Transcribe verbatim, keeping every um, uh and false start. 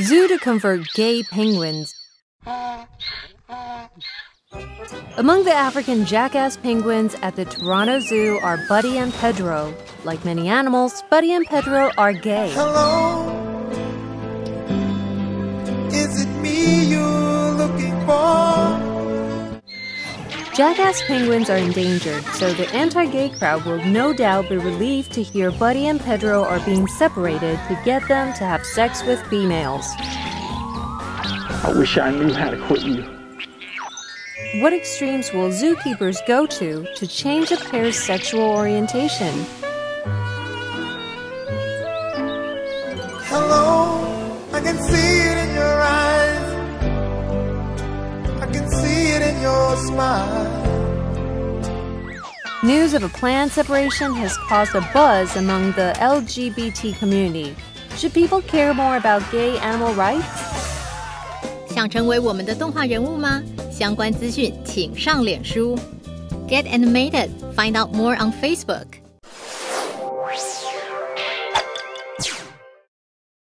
Zoo to convert gay penguins. Among the African jackass penguins at the Toronto Zoo are Buddy and Pedro. Like many animals, Buddy and Pedro are gay. Hello. Is it me you're looking for? Jackass penguins are endangered, so the anti-gay crowd will no doubt be relieved to hear Buddy and Pedro are being separated to get them to have sex with females. I wish I knew how to quit you. What extremes will zookeepers go to to change a pair's sexual orientation? Hello, I can see it in your eyes. I can see it in your smile. News of a planned separation has caused a buzz among the L G B T community. Should people care more about gay animal rights? 想成为我们的动画人物吗？相关资讯请上脸书。Get animated. Find out more on Facebook.